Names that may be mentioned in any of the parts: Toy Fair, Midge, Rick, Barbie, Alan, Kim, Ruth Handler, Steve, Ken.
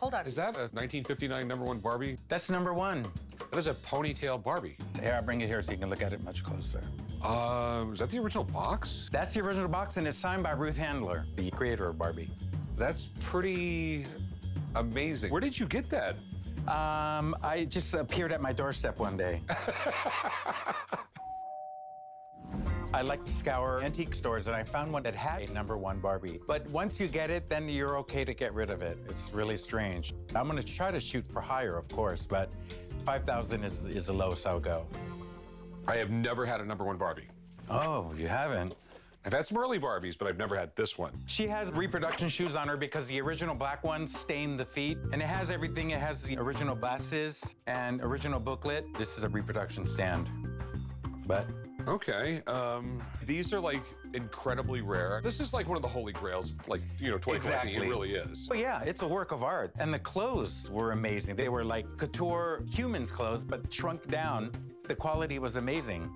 Hold on. Is that a 1959 #1 Barbie? That's #1. That is a ponytail Barbie. Here, I'll bring it here so you can look at it much closer. Is that the original box? That's the original box, and it's signed by Ruth Handler, the creator of Barbie. That's pretty amazing. Where did you get that? I just appeared at my doorstep one day. I like to scour antique stores, and I found one that had a #1 Barbie. But once you get it, then you're okay to get rid of it. It's really strange. I'm gonna try to shoot for higher, of course, but 5,000 is the lowest I'll go. I have never had a #1 Barbie. Oh, you haven't? I've had some early Barbies, but I've never had this one. She has reproduction shoes on her because the original black one stained the feet. And it has everything. It has the original glasses and original booklet. This is a reproduction stand, but. Okay, these are like incredibly rare. This is like one of the holy grails, like, you know, toy collecting. Exactly. It really is. Well, yeah, it's a work of art. And the clothes were amazing. They were like couture humans clothes, but shrunk down. The quality was amazing.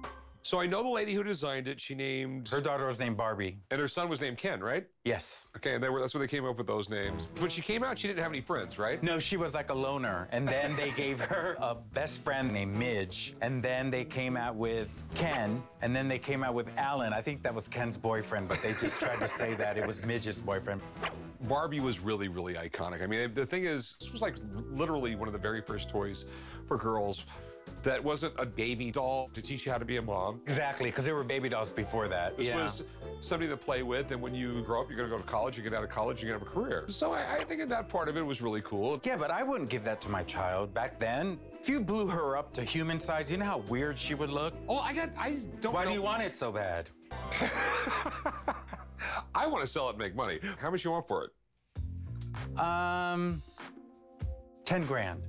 So I know the lady who designed it, she named... Her daughter was named Barbie. And her son was named Ken, right? Yes. Okay, and that's when they came up with those names. When she came out, she didn't have any friends, right? No, she was like a loner. And then they gave her a best friend named Midge. And then they came out with Ken. And then they came out with Alan. I think that was Ken's boyfriend, but they just tried to say that it was Midge's boyfriend. Barbie was really, really iconic. I mean, the thing is, this was like literally one of the very first toys for girls that wasn't a baby doll to teach you how to be a mom. Exactly, because there were baby dolls before that. This was something to play with, and when you grow up, you're going to go to college, you get out of college, you're going to have a career. So I think that part of it was really cool. Yeah, but I wouldn't give that to my child back then. If you blew her up to human size, you know how weird she would look? Oh, Why do you want it so bad? I want to sell it and make money. How much you want for it? 10 grand.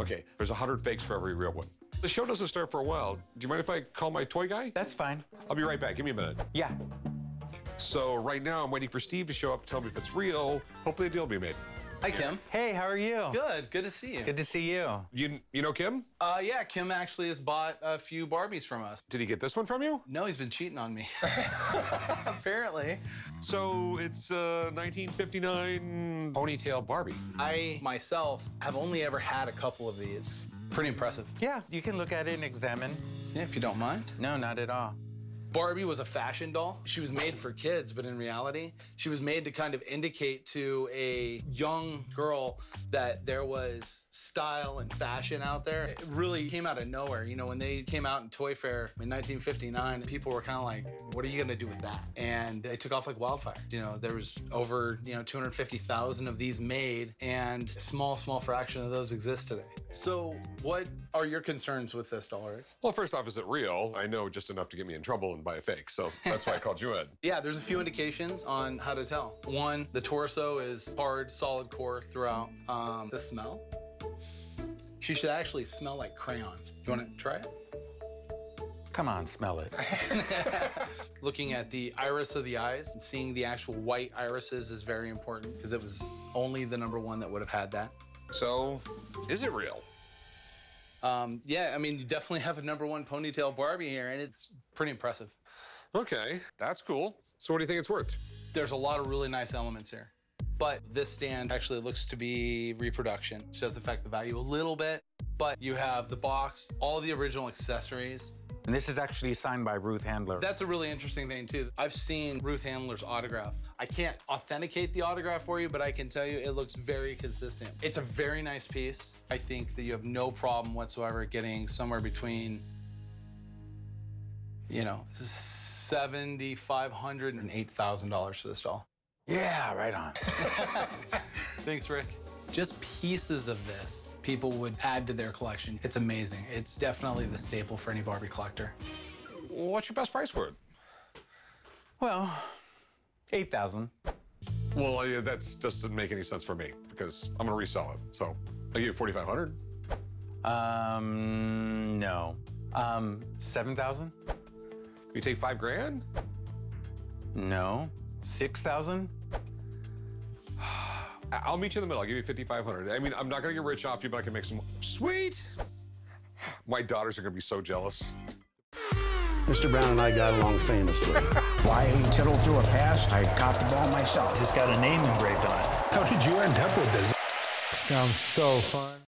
Okay, there's 100 fakes for every real one. The show doesn't start for a while. Do you mind if I call my toy guy? That's fine. I'll be right back. Give me a minute. Yeah. So right now I'm waiting for Steve to show up and tell me if it's real. Hopefully a deal will be made. Hi, Kim. Hey, how are you? Good. Good to see you. Good to see you. You know Kim? Yeah, Kim actually has bought a few Barbies from us. Did he get this one from you? No, he's been cheating on me. Apparently. So it's 1959 ponytail Barbie. I, myself, have only ever had a couple of these. Pretty impressive. Yeah, you can look at it and examine. Yeah, if you don't mind. No, not at all. Barbie was a fashion doll. She was made for kids, but in reality, she was made to kind of indicate to a young girl that there was style and fashion out there. It really came out of nowhere. You know, when they came out in Toy Fair in 1959, people were kind of like, what are you gonna do with that? And they took off like wildfire. You know, there was over, 250,000 of these made, and a small, small fraction of those exist today. So what are your concerns with this doll, Rick? Well, first off, is it real? I know just enough to get me in trouble and buy a fake, so that's why I called you in. Yeah, there's a few indications on how to tell. One, the torso is hard, solid core throughout. The smell. She should actually smell like crayon. You want to try it? Come on, smell it. Looking at the iris of the eyes and seeing the actual white irises is very important because it was only the #1 that would have had that. So, is it real? Yeah, I mean, you definitely have a #1 ponytail Barbie here, and it's pretty impressive. Okay, that's cool. So what do you think it's worth? There's a lot of really nice elements here, but this stand actually looks to be reproduction, which does affect the value a little bit, but you have the box, all the original accessories. And this is actually signed by Ruth Handler. That's a really interesting thing, too. I've seen Ruth Handler's autograph. I can't authenticate the autograph for you, but I can tell you it looks very consistent. It's a very nice piece. I think that you have no problem whatsoever getting somewhere between, $7,500 and $8,000 for this doll. Yeah, right on. Thanks, Rick. Just pieces of this, people would add to their collection. It's amazing. It's definitely the staple for any Barbie collector. What's your best price for it? Well, $8,000. Well, yeah, that doesn't make any sense for me because I'm gonna resell it. So I'll give you $4,500. No. $7,000. You take $5,000? No. $6,000. I'll meet you in the middle. I'll give you $5,500. I mean, I'm not going to get rich off you, but I can make some... Sweet! My daughters are going to be so jealous. Mr. Brown and I got along famously. Why he tittled through a pass, I caught the ball myself. It's got a name engraved on it. How did you end up with this? Sounds so fun.